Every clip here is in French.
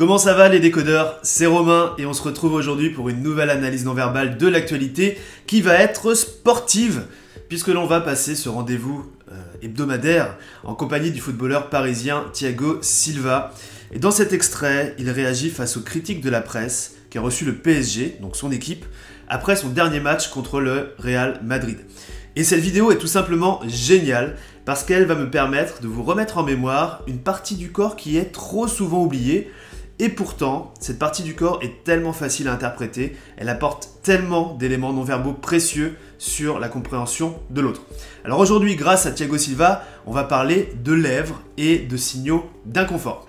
Comment ça va les décodeurs? C'est Romain et on se retrouve aujourd'hui pour une nouvelle analyse non-verbale de l'actualité qui va être sportive puisque l'on va passer ce rendez-vous hebdomadaire en compagnie du footballeur parisien Thiago Silva. Et dans cet extrait, il réagit face aux critiques de la presse qui a reçu le PSG, donc son équipe, après son dernier match contre le Real Madrid. Et cette vidéo est tout simplement géniale parce qu'elle va me permettre de vous remettre en mémoire une partie du corps qui est trop souvent oubliée. Et pourtant, cette partie du corps est tellement facile à interpréter, elle apporte tellement d'éléments non-verbaux précieux sur la compréhension de l'autre. Alors aujourd'hui, grâce à Thiago Silva, on va parler de lèvres et de signaux d'inconfort.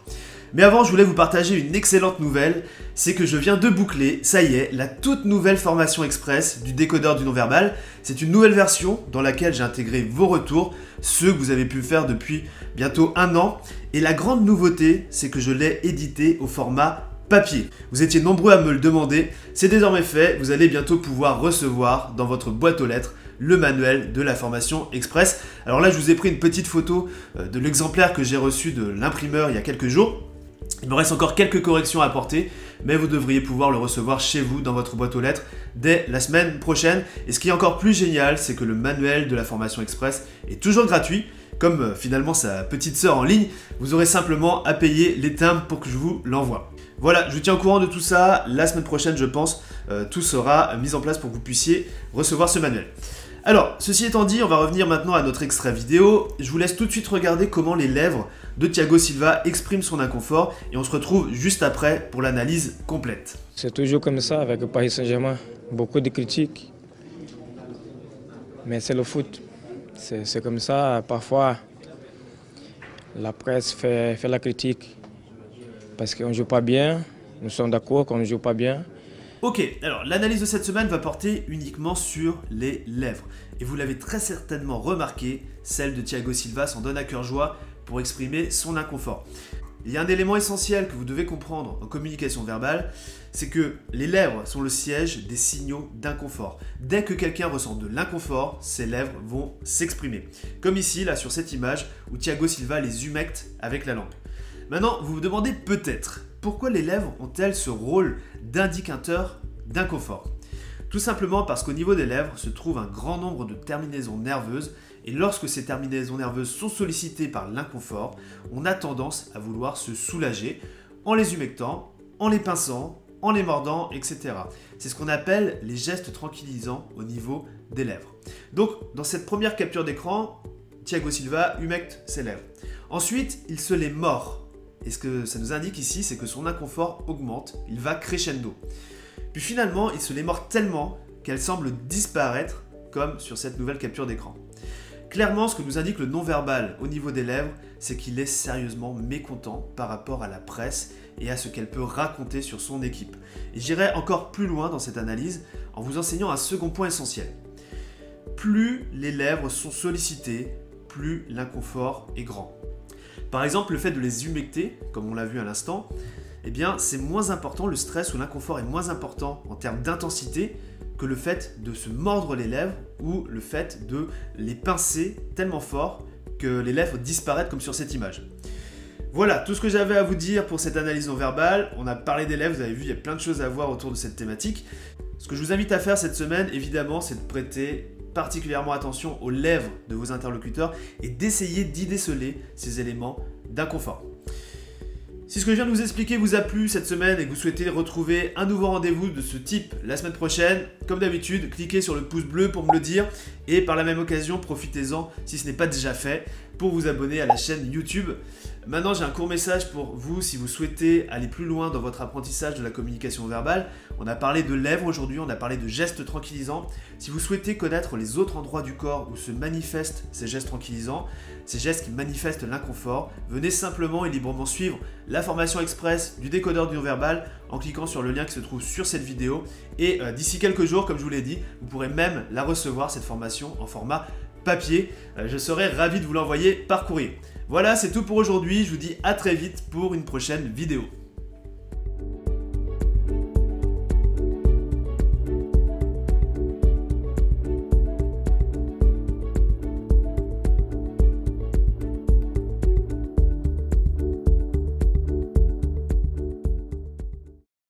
Mais avant, je voulais vous partager une excellente nouvelle, c'est que je viens de boucler, ça y est, la toute nouvelle formation express du décodeur du non-verbal. C'est une nouvelle version dans laquelle j'ai intégré vos retours, ceux que vous avez pu faire depuis bientôt un an. Et la grande nouveauté, c'est que je l'ai édité au format papier. Vous étiez nombreux à me le demander, c'est désormais fait, vous allez bientôt pouvoir recevoir dans votre boîte aux lettres le manuel de la formation express. Alors là, je vous ai pris une petite photo de l'exemplaire que j'ai reçu de l'imprimeur il y a quelques jours. Il me reste encore quelques corrections à apporter, mais vous devriez pouvoir le recevoir chez vous dans votre boîte aux lettres dès la semaine prochaine. Et ce qui est encore plus génial, c'est que le manuel de la formation express est toujours gratuit. Comme finalement sa petite sœur en ligne, vous aurez simplement à payer les timbres pour que je vous l'envoie. Voilà, je vous tiens au courant de tout ça. La semaine prochaine, je pense, tout sera mis en place pour que vous puissiez recevoir ce manuel. Alors, ceci étant dit, on va revenir maintenant à notre extrait vidéo. Je vous laisse tout de suite regarder comment les lèvres de Thiago Silva expriment son inconfort et on se retrouve juste après pour l'analyse complète. C'est toujours comme ça avec le Paris Saint-Germain. Beaucoup de critiques, mais c'est le foot. C'est comme ça, parfois, la presse fait la critique parce qu'on ne joue pas bien, nous sommes d'accord qu'on ne joue pas bien. Ok, alors l'analyse de cette semaine va porter uniquement sur les lèvres. Et vous l'avez très certainement remarqué, celle de Thiago Silva s'en donne à cœur joie pour exprimer son inconfort. Il y a un élément essentiel que vous devez comprendre en communication verbale, c'est que les lèvres sont le siège des signaux d'inconfort. Dès que quelqu'un ressent de l'inconfort, ses lèvres vont s'exprimer. Comme ici, là, sur cette image, où Thiago Silva les humecte avec la langue. Maintenant, vous vous demandez peut-être, pourquoi les lèvres ont-elles ce rôle d'indicateur d'inconfort? Tout simplement parce qu'au niveau des lèvres se trouve un grand nombre de terminaisons nerveuses et lorsque ces terminaisons nerveuses sont sollicitées par l'inconfort, on a tendance à vouloir se soulager en les humectant, en les pinçant, en les mordant, etc. C'est ce qu'on appelle les gestes tranquillisants au niveau des lèvres. Donc, dans cette première capture d'écran, Thiago Silva humecte ses lèvres. Ensuite, il se les mord. Et ce que ça nous indique ici, c'est que son inconfort augmente, il va crescendo. Puis finalement, il se les mord tellement qu'elles semblent disparaître, comme sur cette nouvelle capture d'écran. Clairement, ce que nous indique le non-verbal au niveau des lèvres, c'est qu'il est sérieusement mécontent par rapport à la presse et à ce qu'elle peut raconter sur son équipe. Et j'irai encore plus loin dans cette analyse en vous enseignant un second point essentiel. Plus les lèvres sont sollicitées, plus l'inconfort est grand. Par exemple, le fait de les humecter, comme on l'a vu à l'instant, eh bien, c'est moins important, le stress ou l'inconfort est moins important en termes d'intensité que le fait de se mordre les lèvres ou le fait de les pincer tellement fort que les lèvres disparaissent comme sur cette image. Voilà, tout ce que j'avais à vous dire pour cette analyse non-verbale. On a parlé des lèvres, vous avez vu, il y a plein de choses à voir autour de cette thématique. Ce que je vous invite à faire cette semaine, évidemment, c'est de prêter particulièrement attention aux lèvres de vos interlocuteurs et d'essayer d'y déceler ces éléments d'inconfort. Si ce que je viens de vous expliquer vous a plu cette semaine et que vous souhaitez retrouver un nouveau rendez-vous de ce type la semaine prochaine, comme d'habitude, cliquez sur le pouce bleu pour me le dire et par la même occasion, profitez-en si ce n'est pas déjà fait pour vous abonner à la chaîne YouTube. Maintenant, j'ai un court message pour vous si vous souhaitez aller plus loin dans votre apprentissage de la communication verbale. On a parlé de lèvres aujourd'hui, on a parlé de gestes tranquillisants. Si vous souhaitez connaître les autres endroits du corps où se manifestent ces gestes tranquillisants, ces gestes qui manifestent l'inconfort, venez simplement et librement suivre la formation express du décodeur du non-verbal en cliquant sur le lien qui se trouve sur cette vidéo. Et d'ici quelques jours, comme je vous l'ai dit, vous pourrez même la recevoir, cette formation, en format papier. Je serai ravi de vous l'envoyer par courrier. Voilà, c'est tout pour aujourd'hui. Je vous dis à très vite pour une prochaine vidéo.